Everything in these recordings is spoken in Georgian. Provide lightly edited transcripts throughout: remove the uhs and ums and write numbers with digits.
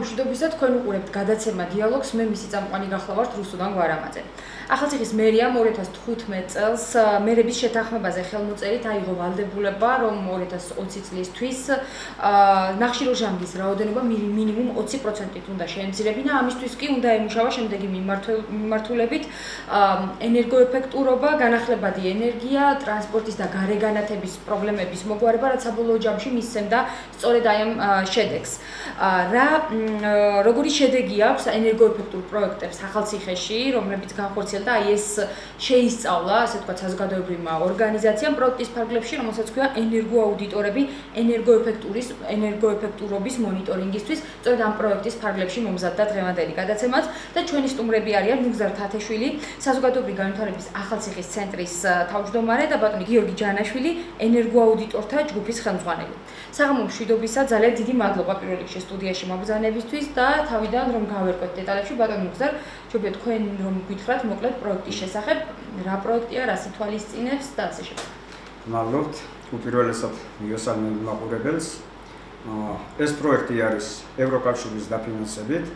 მშვიდობისათვის თქვენ უყურებთ გადაცემა დიალოგს, მე მისი წამყვანი გახლავართ რუსუდან გვარამაძე. ახალციხის მერიამ 2015 წელს მერების შეთანხმებაზე ხელმოწერით აიღო ვალდებულება, რომ 2020 წლისთვის ნახშირორჟანგის რაოდენობა მინიმუმ 20%-ით უნდა შეემცირებინა, ამისთვის კი უნდა ემუშავა შემდეგი მიმართულებით: ენერგოეფექტურობა, განახლებადი ენერგია, ტრანსპორტის და გარეგანათების პრობლემების მოგვარება, რაც საბოლოო ჯამში მისცემდა სწორედ აი ამ შედეგს. როგორი შედეგი აქვს ენერგოეფექტურ პროექტებს ახალციხეში, რომლებიც განხორციელდა ეს შეისწავლა, ასე თქვა, საზოგადოებრივმა ორგანიზაციამ პროექტის ფარგლებში, რომელსაც ქვია ენერგოაუდიტორები ენერგოეფექტურობის მონიტორინგისთვის. სწორედ ამ პროექტის ფარგლებში მომზადდა დღევანდელი გადაცემაც და ჩვენი სტუმრები არიან ნუგზარ თათეშვილი, საზოგადოებრივი განვითარების ახალციხის ცენტრის თავმჯდომარე და ბატონი გიორგი ჯანაშვილი, ენერგოაუდიტორთა ჯგუფის ხელმძღვანელი. საღამო მშვიდობისა, ძალიან დიდი მადლობა პირველ რიგში სტუდიაში მოგზანებისთვის და თავიდან რომ გავერკვეთ დეტალებში, ბატონი ნუგზარ, ჯობია თქვენ რომ გითხრათ მოკლედ პროექტის შესახებ, რა პროექტია, რა სიტუალიზირებს და ასე შემდეგ. მადლობთ უპირველესად მიოსალმებით მაყურებელს. ეს პროექტი არის ევროკავშირის დაფინანსებით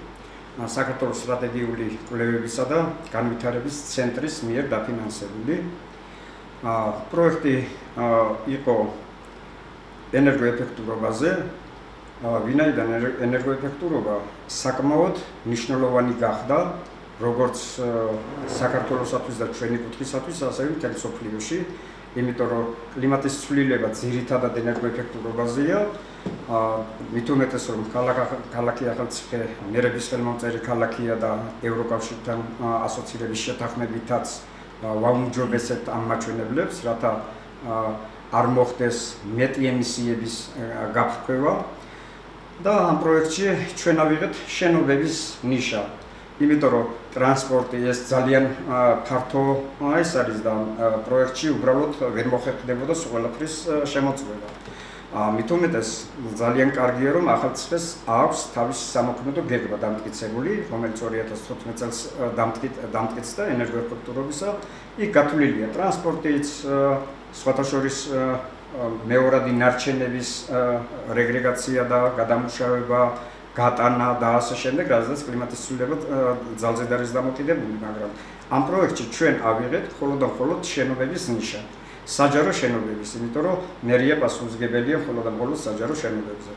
საქართველოს სტრატეგიული კვლევებისა და განვითარების ცენტრის მიერ დაფინანსებული. პროექტი იყო ენერგოეფექტურობაზე, ვინაიდან ენერგოეფექტურობა საკმაოდ მნიშვნელოვანი გახდა როგორც საქართველოსათვის და ჩვენი კუთხისათვის, ასევე მთელი მსოფლიოში, იმიტომ რომ კლიმატის ცვლილება ძირითადად ენერგოეფექტურობაზეა. მით უმეტეს რომ ქალაქი ახალციხე მერების ხელმომწერი ქალაქია და ევროკავშირთან ასოცირების შეთანხმებითაც ვაუმჯობესებთ ამ მაჩვენებლებს, რათა არ მოხდეს მეტი ემისიების გაფრქვევა. და ამ პროექტში ჩვენ ავიღეთ შენობების ნიშა. იმიტომ რომ ტრანსპორტი ეს ძალიან ფართო ეს არის და პროექტში უბრალოდ ვერ მოხერხდებოდა ყველაფრის შემოწმება. მით უმეტეს ძალიან კარგია რომ ახალციხეს აქვს თავისი სამოქმედო გეგმა დამტკიცებული, რომელიც 2015 წელს დამტკიცდა ენერგოეფექტურობისა. იქ გათვლილია ტრანსპორტიც, სხვათა შორის მეორადი ნარჩენების რეგრეგაცია და გადამუშავება, გატანა და ასე შემდეგ, რადგანაც კლიმატის ცვლილება ძალზედ არის დამოკიდებული, მაგრამ ამ პროექტში ჩვენ ავიღეთ მხოლოდ შენობების ნიშა, საჯარო შენობების, იმიტომ რომ მერია პასუხისმგებელია მხოლოდ საჯარო შენობებზე.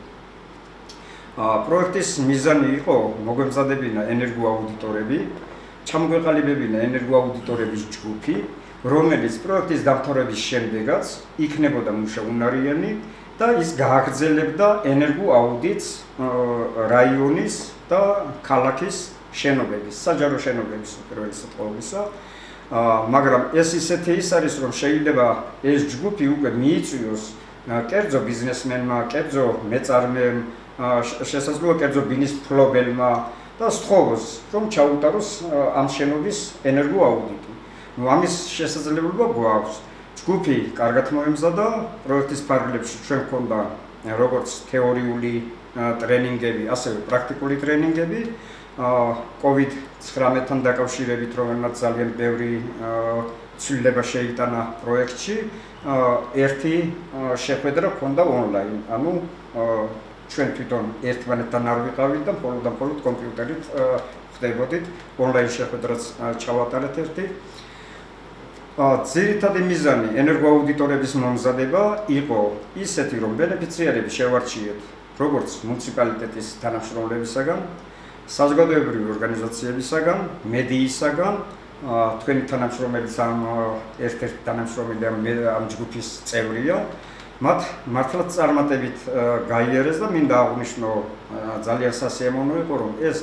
პროექტის მიზანი იყო მოგვემზადებინა ენერგოაუდიტორები, ჩამოგვეყალიბებინა ენერგოაუდიტორების ჯგუფი, რომელიც პროექტის დამთავრების შემდეგაც იქნებოდა მუშაუნარიანი და ის გააგრძელებდა ენერგოაუდიტს რაიონის და ქალაქის შენობების, საჯარო შენობების უპირველესად ყოვლისა. მაგრამ ეს ისეთი ის არის, რომ შეიძლება ეს ჯგუფი უკვე მიიწვიოს კერძო ბიზნესმენმა, კერძო მეწარმემ, შესაძლოა კერძო ბიზნესმფლობელმა და სთხოვოს, რომ ჩაუტაროს ამ შენობის ენერგოაუდიტი. ამის შესაძლებლობა გვაქვს. ჯგუფი კარგად მოემზადა, პროექტის ფარგლებში ჩვენ გვქონდა როგორც თეორიული ტრენინგები, ასევე პრაქტიკული ტრენინგები. COVID-19-თან დაკავშირებით, რომელმაც ძალიან ბევრი ცვლილება შეიტანა პროექტში, ერთი შეხვედრა ქონდა ონლაინ. ანუ ჩვენ თვითონ ერთმანეთთან არ ვიყავით და მხოლოდ კომპიუტერით ხდებოდით. ონლაინ შეხვედრაც ჩავატარეთ ერთი. ძირითადი მიზანი ენერგოაუდიტორების მომზადება იყო ისეთი, რომ ბენეფიციარები შევარჩიეთ როგორც მუნიციპალიტეტის თანამშრომლებისაგან, საზოგადოებრივი ორგანიზაციებისაგან, მედიისაგან. თქვენი თანამშრომელი ერთ-ერთი თანამშრომელი ამ ჯგუფის წევრია. მათ მართლაც წარმატებით გაიარეს და მინდა აღვნიშნო, ძალიან სასიამოვნო იყო, რომ ეს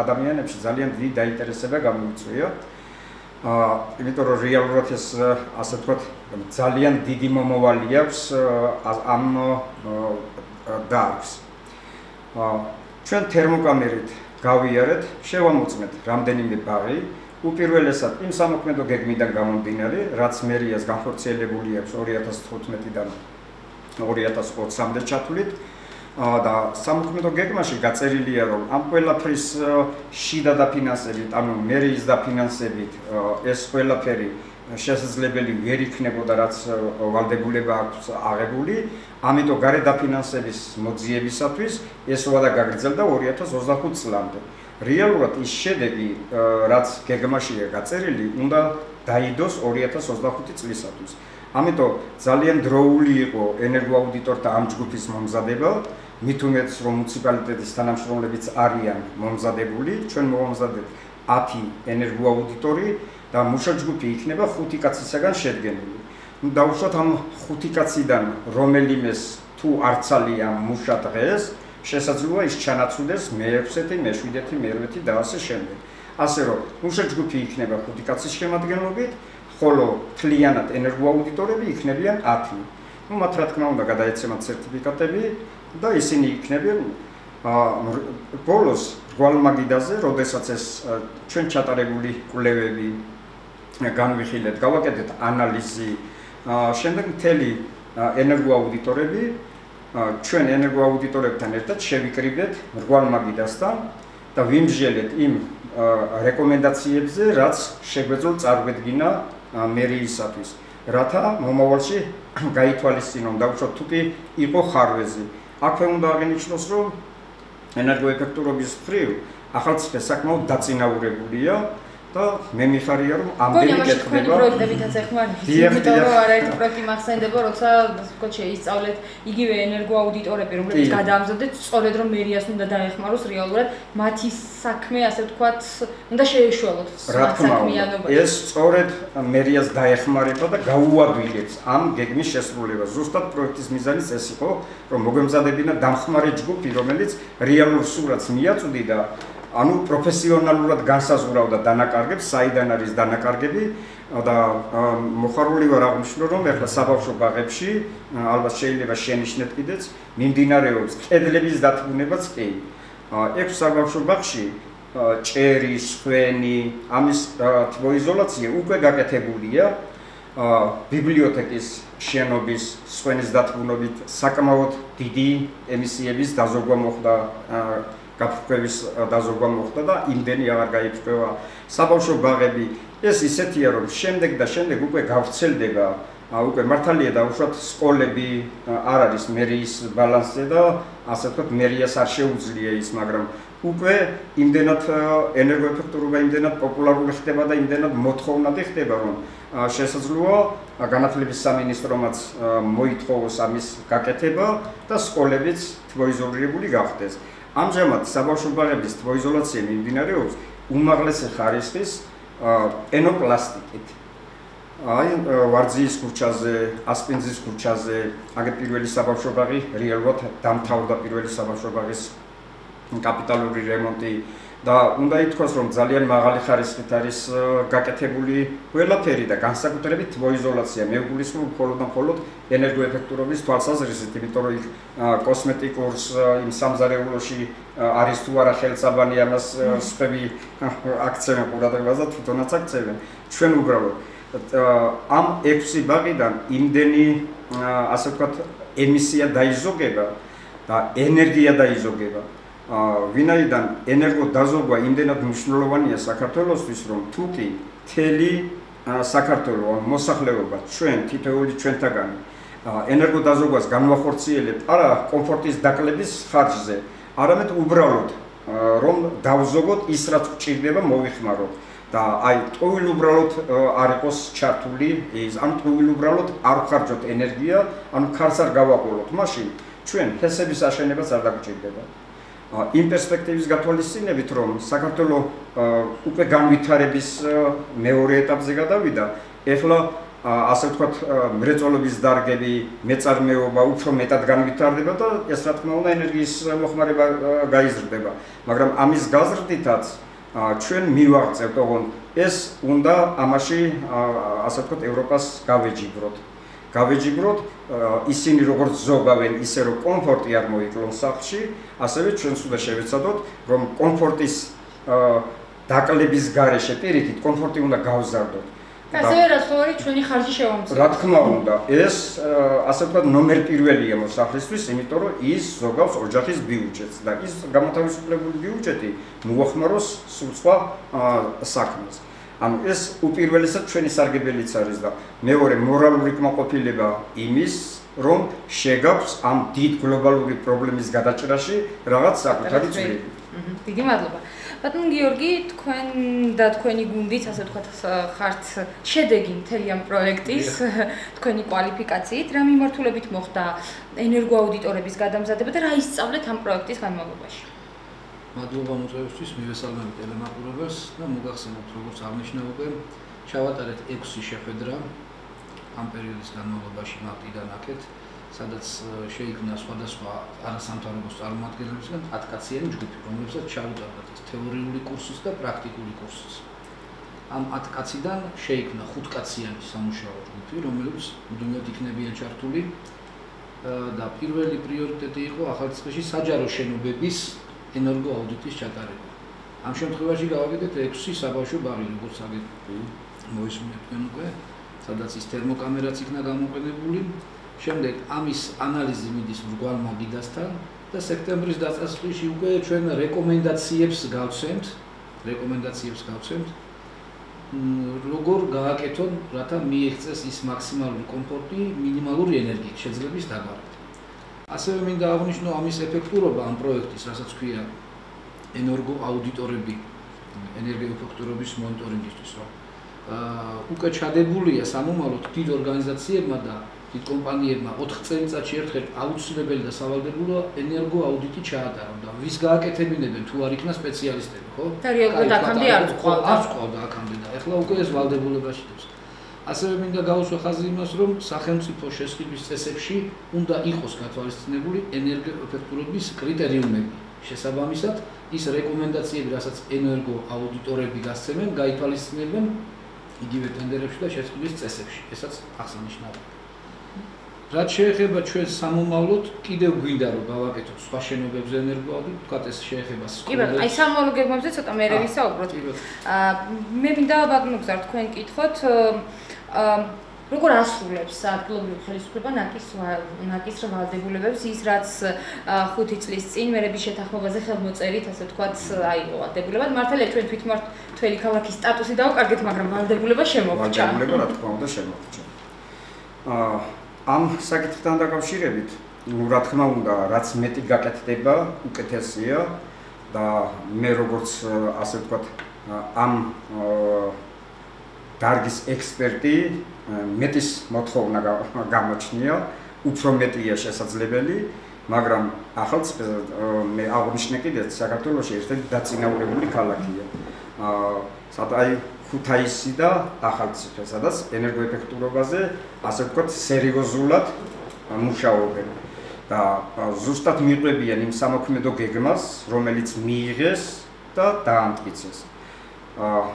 ადამიანებში ძალიან დიდი დაინტერესება გამოიწვია. იმიტომ რომ რეალურად ეს ასე ვთქვათ ძალიან დიდი მომავალი აქვს ამ დარგს. ჩვენ თერმოკამერით გავიარეთ, შევამოწმეთ რამდენიმე ბაღი, უპირველესად იმ სამოქმედო გეგმიდან გამომდინარე, რაც მერიას განხორციელებული აქვს 2015-დან 2020-მდე ჩათვლით. და სამოქმედო გეგმაში გაწერილია, რომ ამ ყველაფრის შიდა დაფინანსებით, ანუ მერიის დაფინანსებით, ეს ყველაფერი შესაძლებელი ვერ იქნებოდა რაც ვალდებულება აქვს აღებული, ამიტომ გარედაფინანსების მოძიებისათვის ეს უადა გაგრძელდა 2025 წლამდე. Რეალურად ის შედეგი რაც გეგმაშია გაწერილი, უნდა დაიდოს 2025 წლისათვის. Ამიტომ ძალიან დროული იყო ენერგოაუდიტორთა ამ ჯგუფის მომზადება, მით უმეტეს რომ მუნიციპალიტეტის თანამშრომლებიც არიან მომზადებული, ჩვენ მოვამზადებთ 10 ენერგოაუდიტორი და მუშაჯგუფი იქნება 5 კაცისაგან შედგენილი. ნუ დავუშვათ ამ 5 კაციდან რომელიმეს თუ არ ცალია მუშა დღეს, შესაძლოა ის ჩანაცვდეს მე-6, მე-7, მე-8 და ასე შემდეგ. ასე რომ მუშაჯგუფი იქნება 5 კაცის შემადგენლობით, ხოლო თლიანად ენერგოაუდიტორები იქნებიან 10. ნუ მათ რა თქმა უნდა გადაეცემათ სერტიფიკატები და ისინი იქნებიან ბოლოს გვალმაგიდაზე, როდესაც ეს ჩვენ ჩატარებული კვლევები განვიხილეთ, გავაკეთეთ ანალიზი, შემდეგ მთელი ენერგოაუდიტორები, ჩვენ ენერგოაუდიტორებთან ერთად შევიკრიბეთ მრგვალმაგიდასთან და ვიმსჯელეთ იმ რეკომენდაციებზე, რაც შეგვეძლო წარგვედგინა მერიისათვის, რათა მომავალში გაითვალისწინონ, დაუშვათ თუ კი იყო ხარვეზი. აქვე უნდა აღინიშნოს, რომ ენერგოეფექტურობის მხრივ ახალციხე საკმაოდ დაწინაურებულია და მე მიხარია რომ ამდენი გეთქნება. პროექტებითაც ეხმარებით, იმიტომ რომ არაერთი პროექტი მახსენდება, როცა სკოჩი ისწავლეთ იგივე ენერგოაუდიტორები, რომლებიც გადაამზადეთ, სწორედ რომ მერიას უნდა დაეხმაროს რეალურად მათი საქმე, ასე ვთქვათ, უნდა შეეშველოთ საქმიანობა. ეს სწორედ მერიას დაეხმარება და გაუადვილებს ამ გეგმის შესრულებას. ზუსტად პროექტის მიზანი ეს იყო, რომ მოგვემზადებინა დამხმარე ჯგუფი, რომელიც რეალურ სურათს მიაწვდიდა. Anu profesionalul განსაზღვრავდა და დანაკარგებს, საიდან არის დანაკარგები და მოხარული ვარ აღმშნორომ, ახლა საბავშვო ბაღებში, ალბათ შეიძლება შენიშნეთ კიდეც, მიმდინარეობს კედლების დათმუნებაც კი. 6 საბავშვო ბაღში ჭერი, სვენი, ამის თბოიზოლაცია უკვე გაკეთებულია. ბიბლიოთეკის შენობის სვენის დათმუნობით საკმაოდ დიდი ემისიების დაზოგვა მოხდა გაფრქვევის დაზოგვა მოხდა და იმდენი აღარ გაიფრქვევა საბავშვო ბაღები. ეს ისეთია, რომ შემდეგ და შემდეგ უკვე გავრცელდება, უკვე მართალია დაუშვათ სკოლები არ არის მერიის ბალანსზე და ასე ვთქვათ მერიას არ შეუძლია ის, მაგრამ უკვე იმდენად ენერგოეფექტურობა იმდენად პოპულარული ხდება და იმდენად მოთხოვნადი ხდება, რომ შესაძლოა განათლების სამინისტრომაც მოითხოვოს ამის გაკეთება და სკოლებიც თბოიზოლირებული გახდეს. Amjamad, sabavshvo baghevis tvoizolatsiya მიმდინარეობს უმაღლესი ხარისხის პენოპლასტიკით. Ai varzis kurchaze, aspensis kurchaze, aged pirveli sabavshvo baghi რეალურად დამთავრდა პირველი საბავშვო ბაღის კაპიტალური რემონტი და უნდა ითქვას, რომ ძალიან მაღალი ხარისხით არის გაკეთებული ყველაფერი და განსაკუთრებით თვოიზოლაცია მეგულისმულ მხოლოდ და მხოლოდ ენერგოეფექტურობის თვალსაზრისით, იმიტომ რომ კოსმეტიკურს იმ სამზარეულოში არის თუ არა ხელსაბანი, ამას სხვები აქცევენ ყურადღებას და თვითონაც აქცევენ. ჩვენ უბრალოდ ამ 6 ბაღიდან იმდენი ასე ვთქვათ ემისია დაიზოგება და ენერგია დაიზოგება. Ვინაიდან ენერგოდაზოგვა იმდენად მნიშვნელოვანია საქართველოსთვის, რომ თუ კი მთელი საქართველოს მოსახლეობა ჩვენ თითოეული ჩვენთაგან ენერგოდაზოგვას განვახორციელებთ არა კომფორტის დაკლების ხარჯზე, არამედ უბრალოდ რომ დავზოგოთ ის რაც გვჭირდება მოვიხმაროთ და აი ტყუილ უბრალოდ არ იყოს ჩართული, ან ტყუილ უბრალოდ არ ხარჯოთ ენერგია, ან ხარს არ გავაყოლოთ, მაშინ ჩვენ ფესების აშენებას არ დაგჭირდება. Იმ პერსპექტივის გათვალისწინებით, რომ საქართველოს უკვე განვითარების მეორე ეტაპზე გადავიდა, ეხლა ასე ვთქვათ, მრეწველობის დარგები, მეწარმეობა უფრო მეტად განვითარდება და ეს რა თქმა უნდა ენერგიის მოხმარება გაიზრდება. მაგრამ ამის გაზრდითაც ჩვენ მივაღწევთ, ოღონდ ეს უნდა ამაში ასე ვთქვათ ევროპას გავეჯიბროთ. გავეჯიბროთ, ისინი როგორც ზოგავენ, ისე რომ კომფორტი არ მოიკლოს სახლში, ასევე ჩვენც უნდა შევეცადოთ, რომ კომფორტის დაკლების გარეშე პირიქით კომფორტი უნდა გავზარდოთ. ასე რასორი ჩვენი ხარჯი შევამციროთ. რა თქმა უნდა, ეს ასე ვთქვათ ნომერ პირველია მოსახლისთვის, იმიტომ რომ ის ზოგავს ოჯახის ბიუჯეტს და ის გამოთავისუფლებული ბიუჯეტი მოახმაროს სულ სხვა საქმეს. Am es upirvelisat ce ni sargebelițarizda. Meore moralul ritma copilileba imis rom shegaps am tit globaluri probleme izgadacerasi ragat sakutaritzveli. Დიდი მადლობა. Ბატონ გიორგი, თქვენ და თქვენი გუნდით, ასე ვთქვათ, ხართ შედეგი მთელი ამ პროექტის, თქვენი კვალიფიკაციით, რა მიმართულებით მოხდა ენერგოაუდიტორების გადამზადება და რა ისწავლეთ ამ პროექტის განმავლობაში? Მადლობა მოწვევისთვის, მივესალმებით ტელემაყურებელს და მოგახსენებთ, როგორც აღნიშნავე, ჩავატარეთ 6 შეხვედრა ამ პერიოდის განმავლობაში მარტიდან აქეთ, სადაც შეიქმნა სხვადასხვა არასამთავრობო წარმომადგენლებისგან 10-კაციანი ჯგუფი, რომლებსაც ჩაუტარდათ თეორიული კურსიც და პრაქტიკული კურსიც. Ამ 10-კაციდან შეიქმნა 5-კაციანი სამუშაო ჯგუფი, რომლებიც მუდმივად იქნებიან ჩართული და პირველი პრიორიტეტი იყო ახალციხეში საჯარო შენობების ენერგოაუდიტის ჩატარება. ამ შემთხვევაში გავაკეთეთ 6 საბავშვო ბაღი, როგორც აგეთ მოისმინეთ თქვენ უკვე, სადაც ის თერმოკამერაც იქნა გამოყენებული. Შემდეგ ამის ანალიზი მიდის მრგვალ მაგიდასთან და სექტემბრის დასაწყისში უკვე ჩვენ რეკომენდაციებს გავცემთ როგორ გააკეთონ, რათა მიიღწეს ის მაქსიმალური კომფორტი მინიმალური ენერგიის შეძლების დაბარით. Ასევე მინდა აღვნიშნო ამის ეფექტურობა ამ პროექტის, რასაც ქვია ენერგოაუდიტორები ენერგოეფექტურობის მონიტორინგისთვის, რომ უკვე ჩადებულია სამომავლოდ დიდ ორგანიზაციებმა და კომპანიებმა 4 წელიწადში ერთხელ აუცილებელი და სავალდებულო ენერგოაუდიტი ჩაატარონ და ვის გააკეთებინებენ თუ არ იქნა სპეციალისტები, ხო? და რეალურად აქამდე არ ყავდა აქამდე და ეხლა უკვე ეს ვალდებულება შედის. ასევე მინდა გავუსვა ხაზი იმას, რომ სახელმწიფო შესყიდვის წესებში უნდა იყოს გათვალისწინებული ენერგოეფექტურობის კრიტერიუმები. შესაბამისად, ის რეკომენდაციები, რასაც ენერგოაუდიტორები გასცემენ, გაითვალისწინებენ იგივე ტენდერებში და შესყიდვის წესებში. ესაც აღსანიშნავია. Რაც შეეხება ჩვენს სამომავლოდ, კიდევ გვინდა რომ გავაკეთოთ სხვა შენობებზე ენერგოაუდიტი, თქვათ ეს შეეხება სკოლებს. კი, აი სამომავლო გეგმებზე ცოტა მე ვისაუბროთ. მე მინდა ბატონო გზარ თქვენ გითხოთ, როგორ ასრულებს ადგილობრივი ხელისუფლება ნაკის ვალდებულებებს ის, რაც 5 წლის წინ მერების შეთანხმებაზე ხელმოწერით, ასე თქვათ, აიღო ვალდებულებად. მართალია ჩვენ თვითმმართველი ქალაქის სტატუსი დავკარგეთ, მაგრამ ვალდებულება შემოგვჭა. ვალდებულება რა თქმა უნდა შემოგვჭა. Am საკითხთან დაკავშირებით, რა თქმა უნდა, რაც მეტი გაკეთდება, უკეთესია და მე როგორც ასე ვთქვათ, ამ დარგის ექსპერტი, მეტის მოთხოვნა გამოჩნია, უფრო მეტია შესაძლებელი, მაგრამ მე აღნიშნე კიდევ, საქართველოში ერთ-ერთი დაწინაურებული ქალაქია. Ai Kutaisi da Akhaltsikhე, სადაც ენერგოეფექტურობაზე ასე ვთქვათ სერიოზულად მუშაობენ. და ზუსტად მიყვებიან იმ სამოქმედო გეგმას, რომელიც მიიღეს და დაამტკიცეს.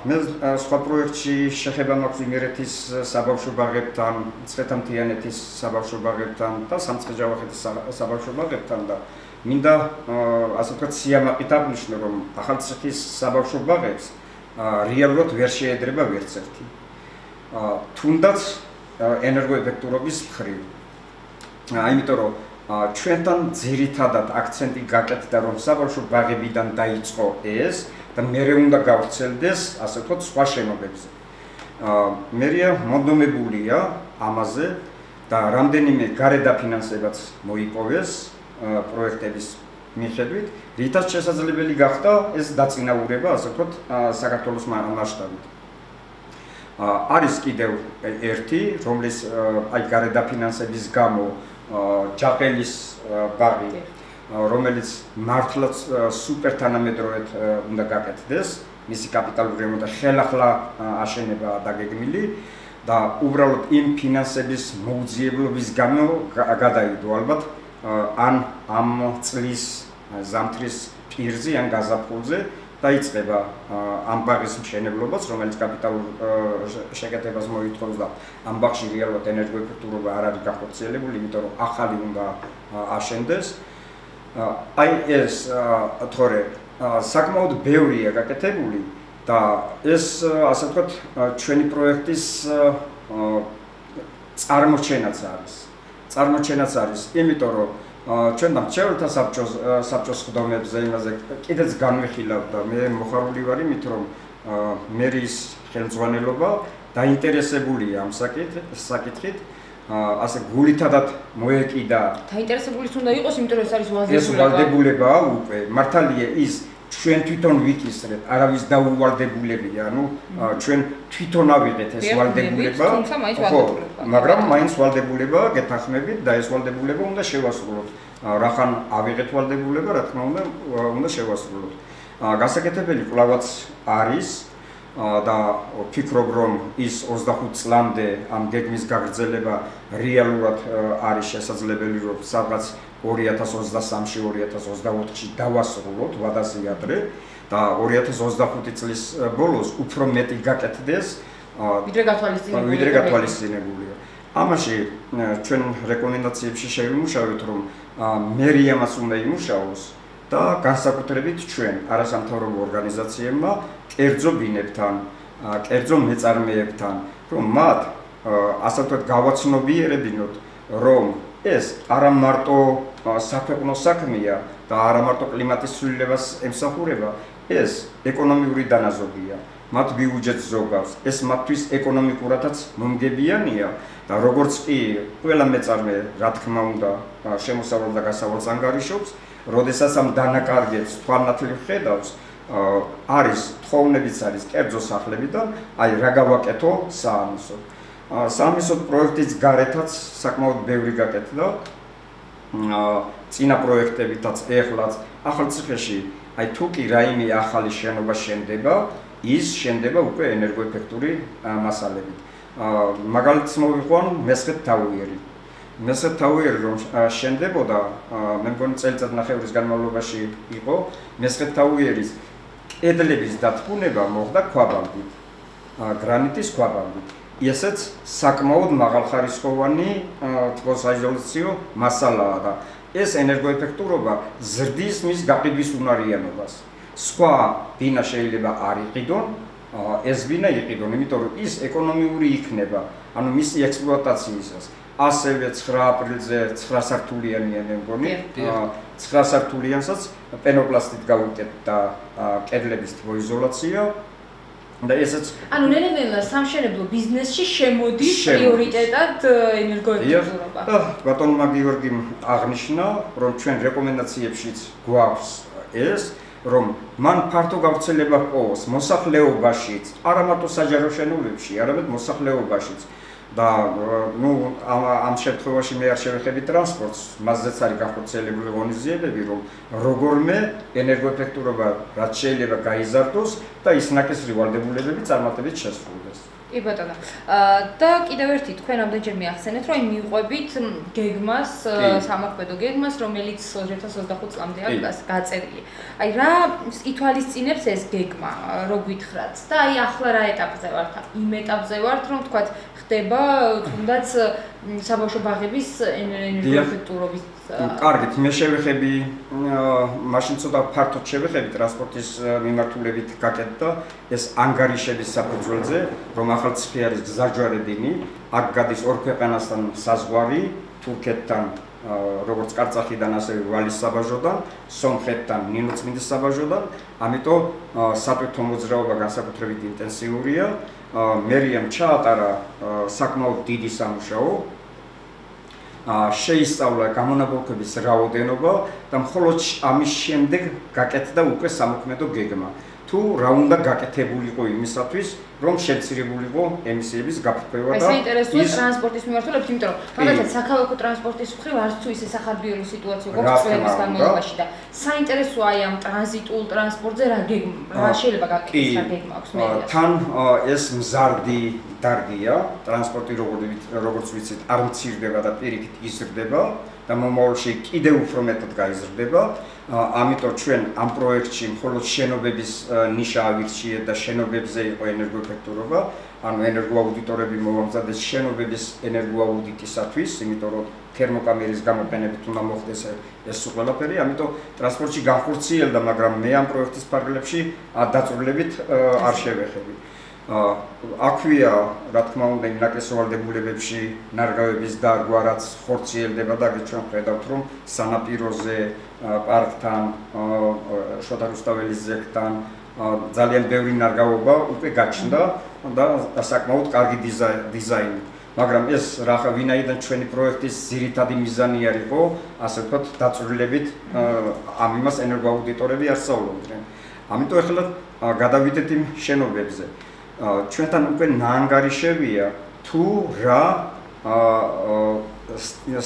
მე სხვა პროექტში შეხება მაქვს იმერეთის საბავშვო ბაღებთან, წვეთამთიანეთის საბავშვო ბაღებთან და სამცხე-ჯავახეთის საბავშვო ბაღებთან და მინდა ასე ვთქვათ სიამაყით აღვნიშნო, რომ ახალციხის საბავშვო ბაღებს რეალურად ვერ შეედრება ვერც ერთი. Თუნდაც ენერგოეფექტურობის მხრივ. Იმიტომ რომ ჩვენთან ძირითადად აქცენტი გაკეთდა, რომ საბავშვო ბაღებიდან დაიწყო ეს და მერე უნდა გავრცელდეს, ასე ვთქვათ, სხვა შენობებზე. მერე მონდომებულია ამაზე და რამდენიმე გარედაფინანსებაც მოიპოვეს პროექტების მიხედვით, რითაც შესაძლებელი გახდა ეს დაწინაურება, ასე ვთქვათ, საქართველოს მასშტაბით. Არის კიდევ ერთი, რომლის აი გარედაფინანსების გამო ჯაყელის ბაღი, რომელიც მართლაც სუპერთანამედროვედ უნდა გაკეთდეს, მისი კაპიტალური რემონტი ხელახლა აშენებაა დაგეგმილი და უბრალოდ იმ ფინანსების მოუძიებლობის გამო გადაიდო ალბათ ან ამ წლის ზამთრის პირზე ან გაზაფხულზე დაიწყება ამ ბაღის მშენებლობაც, რომელიც კაპიტალურ შეკეთებას მოითხოვს და ამ ბაღში რეალურად ენერგოეფექტურობა არ არის განხორციელებული, იმიტომ რომ ახალი უნდა აშენდეს. Აი ეს თორე საკმაოდ ბევრია გაკეთებული და ეს ასე ვთქვათ ჩვენი პროექტის წარმოჩენაც არის. წარმოჩენაც არის, იმიტომ რომ ჩვენ დამრჩეველთა საბჭოს ხდომებზე იმაზე კიდეც განვიხილავთ და მე მოხარული ვარ იმით, რომ მერის ხელმძღვანელობა დაინტერესებული ამ საკითხით ასე გულითადად მოეკიდა. Დაინტერესებულიც უნდა იყოს, იმიტომ რომ ეს არის უაზრებულება უკვე. მართალია ის ჩვენ თვითონ ვიკისრეთ, არავის დაუვალდებულებია, ანუ ჩვენ თვითონ ავიღეთ ეს ვალდებულება. ხო, მაგრამ მაინც ვალდებულება გეთანხმებით და ეს ვალდებულება უნდა შევასრულოთ. Რახან ავიღეთ ვალდებულება, რა თქმა უნდა, უნდა შევასრულოთ. Გასაკეთებელი კვლავაც არის და ფიქრობ რომ ის 25 წლამდე ამ გეგმის გაგრძელება რეალურად არის შესაძლებელი რომ სადღაც 2023-ში 2024-ში დავასრულოთ ვადაზიადრე და 2025 წლის ბოლოს უფრო მეტი გაკეთდეს ვიდრე გათვალისწინებულია. Ამაში ჩვენ რეკომენდაციებში შევიმუშავეთ რომ მერია მას უნდა იმუშაოს და განსაკუთრებით ჩვენ არასამთავრობო ორგანიზაციებმა კერძო ბინებთან, კერძო მეწარმეებთან, რომ მათ ასე ვთქვათ გავაცნობიერებინოთ, რომ ეს არა მარტო საქვეყნო საქმეა და არა მარტო კლიმატის ცვლილებას ემსახურება, ეს ეკონომიური დანაზოგია. Მათ ბიუჯეტს ზოგავს, ეს მათთვის ეკონომიკურადაც მომგებიანია და როგორც კი ყველა მეწარმე, რა თქმა უნდა, შემოსავალ და გასავალს ანგარიშობს, როდესაც ამ დანაკარგებს თვალნათლივ ხედავს, არის თხოვნებიც არის კერძო სახლებიდან, აი რა გავაკეთო საამისო. საამისო პროექტის გარეთაც საკმაოდ ბევრი გაკეთდა. წინა პროექტებითაც ეხლაც ახალციხეში, აი თუ კი რაიმე ახალი შენობა შენდება, ის შენდება უკვე ენერგოეფექტური მასალებით. მაგალითს მოვიყვან მესხეთ თავიერი. მესხეთ თავიერი რომ შენდებოდა, მე მგონი წელიწადნახევრის განმავლობაში იყო, მესხეთ თავიერის კედლების დათმუნება მოხდა ქვაბამდით, გრანიტის ქვაბამდით. ესეც საკმაოდ მაღალხარისხოვანი თბოსაიზოляციო მასალაა და ეს ენერგოეფექტურობა ზრდის მის გაყიდვის უნარიანობას. სხვა ბინა შეიძლება არ იყიდონ, ეს ბინა იყიდონ, იმიტომ რომ ის ეკონომიური იქნება, ანუ მისი ექსპლუატაციისას. ასევე 9 აპრილზე 9 სართულიანია მე მგონი, 9 სართულიანსაც პენოპლასტით გავუკეთდა კედლების თბოიზოლაცია. Anu nenenela სამშენებლო ბიზნესში შემოდის პრიორიტეტად ენერგოეფექტურობა. ბატონმა გიორგიმ აღნიშნა, რომ ჩვენ რეკომენდაციებშიც გვაქვს ეს, რომ მან ფართო გავრცელება ჰყოს მოსახლეობაშიც, არა მარტო საჯარო შენობებში, არამედ მოსახლეობაშიც. და ამ შემთხვევაში მე არ შევეხები ტრანსპორტს, მასზეც არის განხორციელებული ღონისძიებები, რომ როგორმე ენერგოეფექტურობა რაც შეიძლება გაიზარდოს და ისნაკის რივალდებულებები წარმატებით შესრულდეს. კი ბატონო. და კიდევ ერთი თქვენ ამდენჯერმე ახსენეთ, რომ მიუყვებით გეგმას, სამოქმედო გეგმას, რომელიც 2025 წლამდე არის გაწერილი. აი რა ითვალისწინებს ეს გეგმა, რო გითხრათ და აი ახლა რა ეტაპზე ვართ? იმ ეტაპზე ვართ, რომ თქვათ ხდება თუნდაც საბავშვო ბაღების ენერგოეფექტურობის. კარგით, მე შევეხები, მაშინ ცოტა ფართოდ შევეხები ტრანსპორტის მიმართულებით გაკეთდა ეს ანგარიშების საფუძველზე, რომ ახალციხე არის გზაჯვარედინი, აქ გადის ორ ქვეყანასთან საზღვარი, თურქეთთან, როგორც კარწახიდან, ასევე ვალის საბაჟოდან, სომხეთთან, ნინოწმინდის საბაჟოდან, ამიტომ სატვირთო მოძრაობა განსაკუთრებით ინტენსიურია. მერიამ ჩაატარა საკმაოდ დიდი სამუშაო, შეისწავლა გამონაბოლქვების რაოდენობა და მხოლოდ ამის შემდეგ გაკეთდა უკვე სამოქმედო გეგმა. Თუ რა უნდა გაკეთებულიყო იმისათვის, რომ შეცირებულიყო ემისიების გაფრთხილება და ეს საინტერესოა ტრანსპორტის მიმართულებით, იმიტომ რომ მაგალითად საქალაქო ტრანსპორტის მხრივ არც თუ ისე სახარბიელო სიტუაცია გვაქვს წლების განმავლობაში და საინტერესოა ამ ტრანზიტულ ტრანსპორტზე რა შეიძლება გაკეთდეს, რა გეგმა აქვს მერია. თან ეს მზარდი დარგია, ტრანსპორტი როგორც ვიცით არ მცირდება და პირიქით იზრდება და მომავალში კიდევ უფრო მეტად გაიზრდება. ამიტომ ჩვენ ამ პროექტში მხოლოდ შენობების ნიშა ავირჩიეთ და შენობებზე იყო ენერგოეფექტურობა, ანუ ენერგოაუდიტორები მოვამზადეს შენობების ენერგოაუდიტისათვის, იმიტომ რომ თერმოკამერის გამოყენებით უნდა მოხდეს ეს ყველაფერი, ამიტომ ტრანსპორტში განხორციელდა, მაგრამ მე ამ პროექტის ფარგლებში დაწვრილებით არ შევეხები. აქვია, რა თქმა უნდა, ნაკისოვალდებულებებში ნარგავების დარგვა, რაც ხორციელდება და ჩვენ ხედავთ, რომ სანაპიროზე parktan, Shotarustaveli zektan, ძალიან ბევრი ნარგავობა უკვე გაჩნდა და საკმაოდ კარგი დიზაინი. Მაგრამ ეს რა ვინაიდან ჩვენი პროექტის ძირითადი მიზანი არ იყო, ასე ვთქვათ, დაწვრილებით ამ იმას ენერგოაუდიტორები არსებობდნენ. Ამიტომ ახლა გადავიდეთ იმ შენობებზე. Ჩვენთან უკვე ნაანგარიშევია თუ რა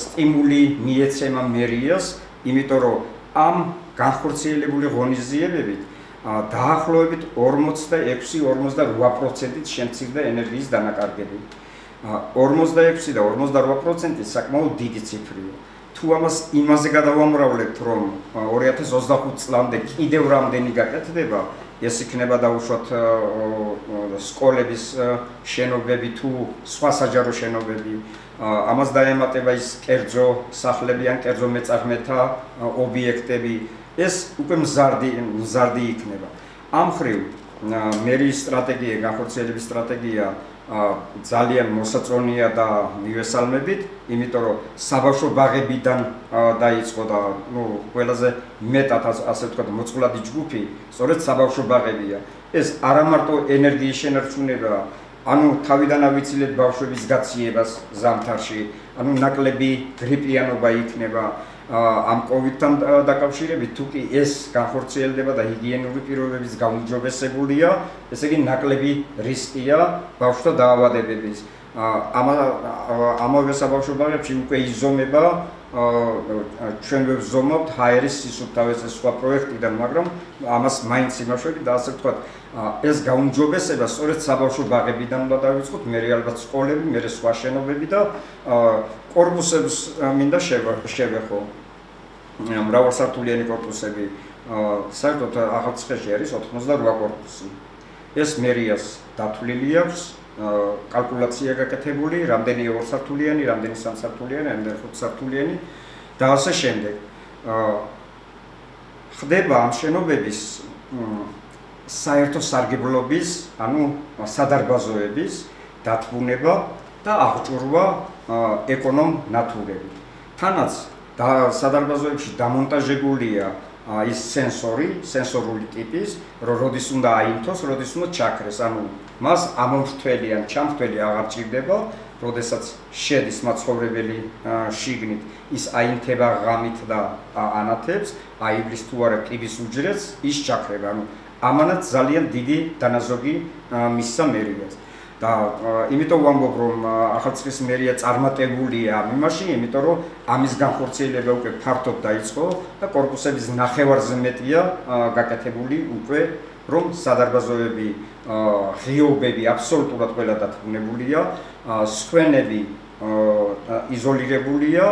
სტიმული მიეცემა მერიას, იმიტომ რომ ამ განხორციელებული ღონისძიებებით დაახლოებით 46-48%-ით შემცირდა ენერგიის დანაკარგები. 46 და 48% საკმაოდ დიდი ციფრია. თუ ამას იმაზე გადავამრავლებთ, რომ 2025 წლამდე კიდევ რამდენი გაკეთდება, ეს იქნება დაუშვათ სკოლების შენობები თუ სხვა საჯარო შენობები. Ამას დაემატება ის კერძო სახლები ან კერძო მეწარმეთა ობიექტები. ეს უკვე მზარდი იქნება. Ამ ხრივ მერიის სტრატეგია, განხორციელების სტრატეგია ძალიან მოსაწონია და მივესალმებით, იმიტომ რომ საბავშვო ბაღებიდან დაიწყო და ყველაზე მეტად ასე ვთქვათ მოწყვლადი ჯგუფი სწორედ საბავშვო ბაღებია. ეს არა მარტო ენერგიის შენარჩუნება, ანუ თავიდან ავიცილეთ ბავშვების გაციებას ზამთარში, ანუ ნაკლები გრიპიანობა იქნება. Am COVID-tan დაკავშირებით, თუკი ეს განხორციელდება და ჰიგიენური პირობების გაუმჯობესებულია, ესე იგი ნაკლები რისკია ბავშვთა დაავადებების. ამავე საბავშვო ბაღებში უკვე იზომება, ჩვენ ვზომავთ ჰაერის სისუფთავეზე სხვა პროექტიდან, მაგრამ ამას მაინც იმაშვები და ასე ვთქვათ, ეს გაუმჯობესება სწორედ საბავშვო ბაღებიდან უნდა დავიწყოთ, მერე ალბათ სკოლები, მერე სხვა შენობები და კორპუსებს მინდა შევეხო. მრავალსართულიანი კორპუსები, საერთოდ ახალციხეში არის 88 კორპუსი. ეს მერიას დათვლილი აქვს, კალკულაცია გაკეთებული, რამდენი ორსართულიანი, რამდენი სამსართულიანი, რამდენი ხუთსართულიანი და ასე შემდეგ. ხდება ამ შენობების საერთო სარგებლობის, ანუ სადარბაზოების დათვუნება და აღჭურვა ეკონომ ნათურები. Თანაც სადარბაზოებში დამონტაჟებულია ის სენსორი, სენსორული ტიპის, როდის უნდა აიმთოს, როდის უნდა ჩაქრეს, ანუ მას ამომრთველი ან ჩამრთველი აღარ ჭირდება, როდესაც შედის მაცხოვრებელი შიგნით, ის აიმთება ღამით და ანათებს, აივლის თუ არა კიბის უჯრედს, ის ჩაქრება, ანუ ამანაც ძალიან დიდი დანაზოგი მისცა მერიას. Da, imitom vambop rom Axaltsikhes meria tsarmategulia am imashi, imitom rom amis gankhortsieleba uke partod daitzqo da korpusebis nakhevardze metia gakatebuli uke rom sadarbazoebi ghiobebi absoluturad qvela datkvunebulia, skvenebi izolirebulia,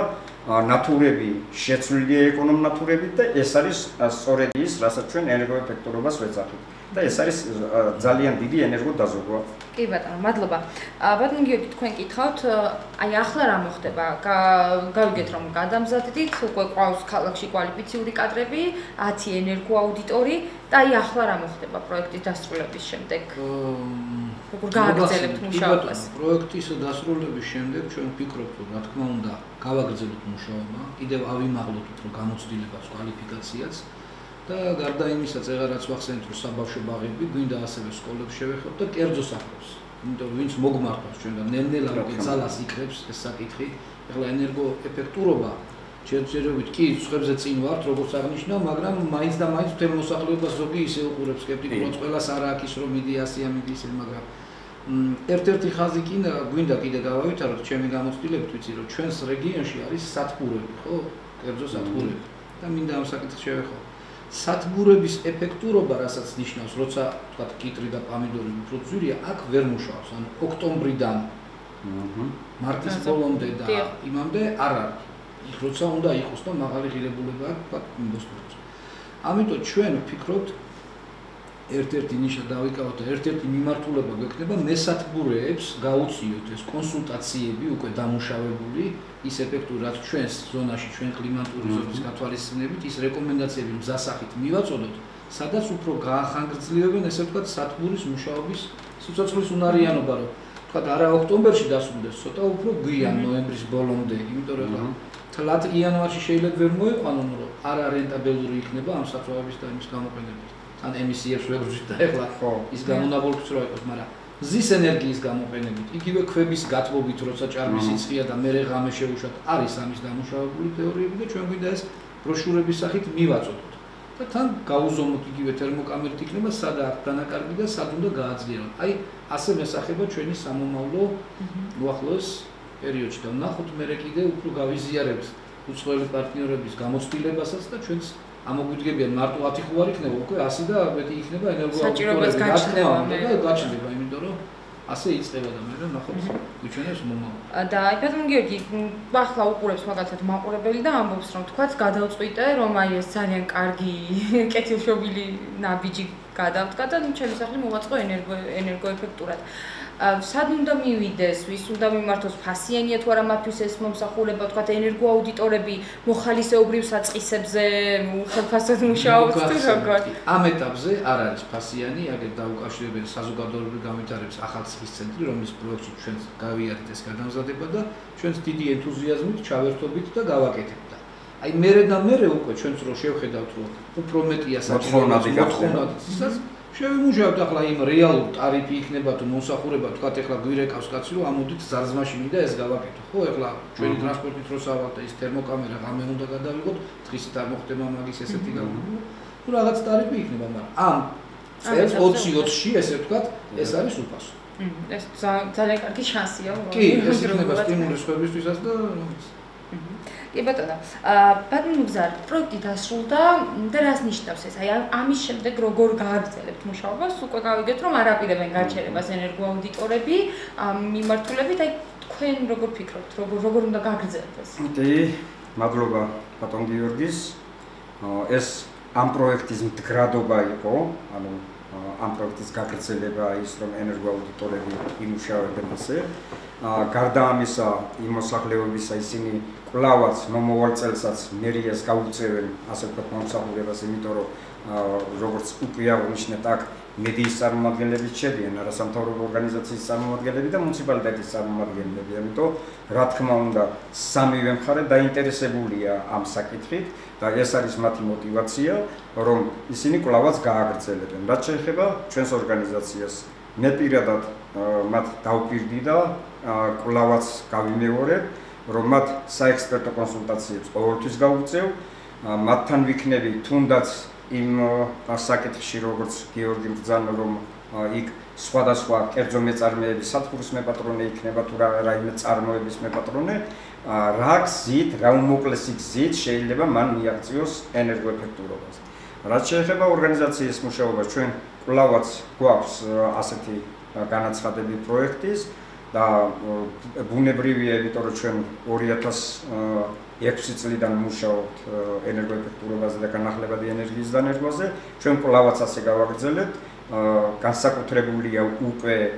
naturebi shetsvlilia ekonom naturebit da es aris storedi is, rasac chven energoefektorobas vetsakhit. Da es aris ძალიან დიდი ენერგოდაზოგვა. Კი ბატონო, მადლობა. Ბატონო გიორგი, თქვენ გითხავთ, აი ახლა რა მოხდება? გავიგეთ რომ გადამზადდით, უკვე ყავს ქალაქში კვალიფიციური კადრები, 10 ენერგოაუდიტორი და აი ახლა რა მოხდება პროექტის დასრულების შემდეგ? Როგორ გააგრძელებთ მუშაობას? პროექტის დასრულების შემდეგ ჩვენ ვფიქრობთ, რომ რა თქმა უნდა, გავაგრძელებთ მუშაობა, კიდევ ავიმაღლოთ უფრო გამოცდილებას, კვალიფიკაციას. Da garda imisa zegarac vaxent ru sabavsho baghebbi gwinda aseve skolebs shevexobt da kerzo sakhos. Imtom vins mogmartos chvendan nelnela roge tsalas ikrebs es sakitqi. Eghla energoefektoroba chercherobit ki tsxebze tsin vart rogots aghnishnava, magram maints da maints tvel mosakhlebas zogi ise uqureb skeptikurats qvelas ara akis rom midi 100 midi ise, magram ერთ-ერთი ხაზი კი გვინდა კიდე გავავითაროთ, ჩემი გამოცდილებით ვიცი რომ ჩვენს რეგიონში არის სათბურები, ხო? Kerzo სათბურები. Da minda am sakitqi shevexobt. Სათბურების ეფექტურობა, რასაც ნიშნავს, როცა თქვა კიტრი და პამიდორი უფრო ძვირია, აქ ვერ მუშაობს, ანუ ოქტომბრიდან მარტის ბოლომდე და იმამდე არ არის. Როცა უნდა იყოს და მაღალი ღირებულება თქვა მოსწორს. Ამიტომ ჩვენ ვფიქრობთ, ერთ-ერთი ნიშა დავიკავოთ და ერთ-ერთი მიმართულება გვექნება მესათბურეებს გაუწიოთ ეს კონსულტაციები უკვე დამუშავებული ის ეფექტური რაც ჩვენს ზონაში ჩვენ კლიმატური ზონის გათვალისწინებით ის რეკომენდაციები მზასახით მივაწოდოთ სადაც უფრო გაახანგრძლივებენ ესე ვთქვათ სათბურის მუშაობის სიცოცხლის უნარიანობა რომ Kad ara oktoberi dasundesota upro guyan noyembris bolomde imdoro da tlat yanvarshi sheileb ver moiqanunro ara rentabeluri ikneba am satrovabis da imis gamoqenebis tan emisiers ver udzit da ela xo is gamonabulqtsro iqos mara zis energiis gamoqenebit ikive kvebis gatvobit roca ჭარბის იწია da mere ღამე შეუშვათ არის ამის დამუშავებული თეორიები da ჩვენ გვინდა ეს ბროშურების სახით მივაწოდოთ და თან გაუზომოთ იგივე თერმოკამერით იქნება სად აქ დანაკარგი და სად უნდა გააძლიეროთ. Აი ასე მესახება ჩვენი სამომავლო უახლოეს პერიოდში და ვნახოთ მერე კიდე უფრო გავიზიარებთ უცხოელი პარტნიორების გამოცდილებასაც და ჩვენს ამოგვიდგებიან მარტო 10 ხო არ იქნება უკვე 100 და მეტი იქნება ენერგოავტორები და გაჩნდება იმიტომ რომ ასე იწება და მე ნახოთ გვიჩვენებს მომავალს. და აი ბატონ გიორგი ახლა უყურებს მაგალითად მაყურებელი და ამბობს რომ თქვაც გადავწყვიტე რომ აი ეს ძალიან კარგი კეთილშობილი ნაბიჯი გადავდგა და ჩემი სახლი მოვაწყო ენერგოეფექტურად. Სად უნდა მივიდეს, ვის უნდა მიმართოს ფასიანია თუ არა მათთვის ეს მომსახურება, თქვა ენერგოაუდიტორები მოხალისეობრივ საწყისებზე ხელფასად მუშაობს თუ როგორ? ამ ეტაპზე არ არის ფასიანი, აგერ დაუკავშირებენ საზოგადოებრივ განვითარების ახალციხის ცენტრი, რომლის პროექტში ჩვენ გავიარეთ ეს გადამზადება და ჩვენს დიდი ენთუზიაზმით, ჩავერთობით და გავაკეთებთ. Აი მერე და მერე უკვე ჩვენც რო შევხედავთ, რომ უფრო მეტია საჭიროა მოთხოვნად ისას შევიმუშავებთ ახლა იმ რეალურ ტარიფი იქნება თუ მოსახურება თქვათ ახლა გვირეკავს კაცი რომ ამოდით ზარზმაში მინდა ეს გავაკეთო ხო ახლა ჩვენი ტრანსპორტით რო სავალთ და ის თერმოკამერა ღამე უნდა გადავიღოთ დღისით არ მოხდება მაგის ესეთი გამოგონება თუ რაღაც ტარიფი იქნება მაგრამ ამ წელს 20-20-ში ესე ვთქვათ ეს არის უფასო ეს ძალიან კარგი შანსია კი ეს იქნება სტიმული სხვებისთვისაც და Ibatona. Pentru că proiectul a slutat, dar asta niște obsese. Am ieșit de grogor gardele, pentru că am văzut că au gătit o mare pile vengarcele, bază energie auditoare, mi martule vitai cu un grogor picrot, grogor unde gardele. Întâi, madloga, paton Georgis, es am proiectism gradoba ico, am proiectis gardele ba istrom energie auditoare imușare de mese. Garda amisa imosakleobisa isini Plavac, momoval celsac, meriez kauceven, așa că nu s-a putut să mitoro Roberts upiavul niște tak medii sarmadgenlebi chedi, în răsamtor organizații sarmadgenlebi, da municipalități sarmadgenlebi, amito ratkma unda samivem care da interesebulia am sakitrit, da esaris mati motivația, rom isini plavac gaagrceleben, da cheheba, chens organizațias, nepiradat mat taupirida, plavac kavimevore. Romat sa experto consultației, ortus gauțeu, matan vicnevi, tundați im asacet și rogoți, Georgim Zanrom, ik, squada sua, erzomeț armee, satfurs me patrone, ik nevatura, raimeț armee, bis me patrone, rax zid, raumoclesic zid, și eleva man miacios, energoefecturovas. Raceheva organizație smușeova, cuen, lavați, guaps, aseti, ganați hadebi proiectis, da bunebrivie viitorul cel orientat excepțiile din mușaut energoefectură bază de canale de energie din energie, cel polavat să se găvăgzelet, cansa cu treburile upe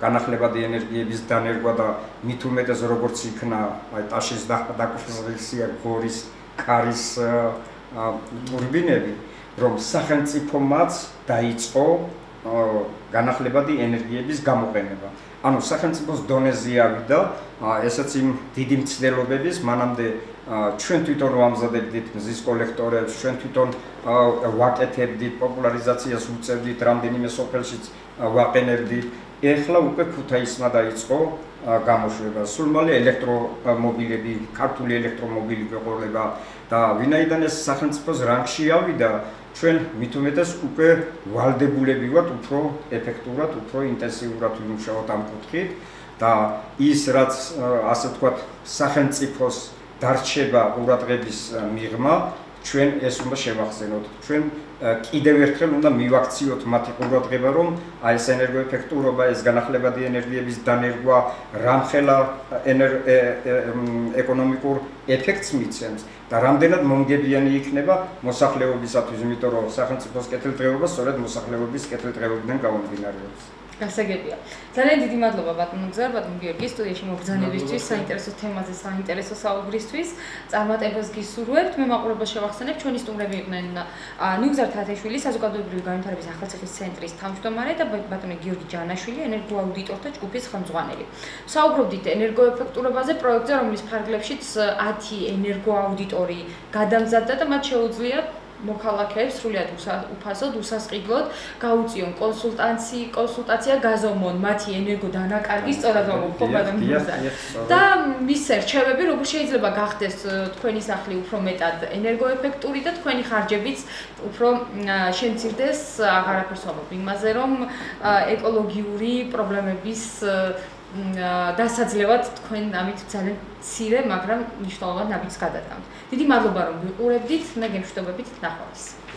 canale de energie din energie da mitumete zoroborci cna ait așez dacă fizicii coris caris urbinevi, rom sahenci pomac daico canale de energie din gamopeneva. Anu სახელმწიფოს დონეზე ავიდა, ესეც იმ დიდი მცდელობების, მანამდე ჩვენ თვითონ ვამზადებდით მზის კოლექტორებს, ჩვენ თვითონ ვაკეთებდით, პოპულარიზაციას უწევდით, რამდენიმე სოფელშიც ვაყენებდით. Ეხლა უკვე ქუთაისმა დაიწყო გამოშვება. Სულ მალე ელექტრომობილები, ქართული ელექტრომობილი გვეყოლება და ვინაიდან ეს სახელმწიფოს რანგში ავიდა, ჩვენ მით უმეტეს უკვე ვალდებულები ვართ უფრო ეფექტურად, უფრო ინტენსიურად ვიმუშავოთ ამ კუთხით და ის რაც ასე ვთქვათ სახელმწიფოს დარჩება ყურადღების მიღმა, ჩვენ ეს უნდა შევახსენოთ. ჩვენ კიდევ ერთხელ უნდა მივაქციოთ მათი ყურადღება, რომ აი ეს ენერგოეფექტურობა, ეს განახლებადი ენერგიების დანერგვა, რამხელა ეკონომიკურ effects mitsems. Dar am denat monghebiani ikneba, mosakhlebobis atus mitor sakhantsephos keteltreobas, soret mosakhlebobis keteltreobdan gaunvinarevs. Გასაგებია. Ძალიან დიდი მადლობა ბატონო გზარ, ბატონო გიორგი, სტუდიაში მობრძანებისთვის, საინტერესო თემაზე, საინტერესო საუბრისთვის. წარმატებას გისურვებთ. მე მაყურებელს შევახსენებ, ჩვენი სტუმრები იყვნენ ნუგზარ თათაშვილი, საზოგადოებრივი განვითარების ახალციხის ცენტრის თავმჯდომარე და ბატონო გიორგი ჯანაშვილი, ენერგოაუდიტორთა ჯგუფის ხელმძღვანელი. საუბრობდით ენერგოეფექტურობაზე, პროექტზე, რომლის ფარგლებშიც 10 ენერგოაუდიტორი გადამზადდა და მათ შეუძლია მოქალაქეებს სრულად უფასოდ უსასყიდლოდ გაუწიონ კონსულტაცია გაზომონ მათი ენერგოდანაკარგის წოდამოხმობამდე და მის რჩევები როგორ შეიძლება გახდეს თქვენი სახლი უფრო მეტად ენერგოეფექტური და თქვენი ხარჯებიც უფრო შემცირდეს აღარაფერს ვამბობ იმაზე რომ ეკოლოგიური პრობლემების დასაძლევად თქვენ ამით ძალიან მცირე, მაგრამ მნიშვნელოვან ნაბიჯს გადატანთ. დიდი მადლობა რომ გიყურებდით, მე გემშვიდობებით, ნახვამდის.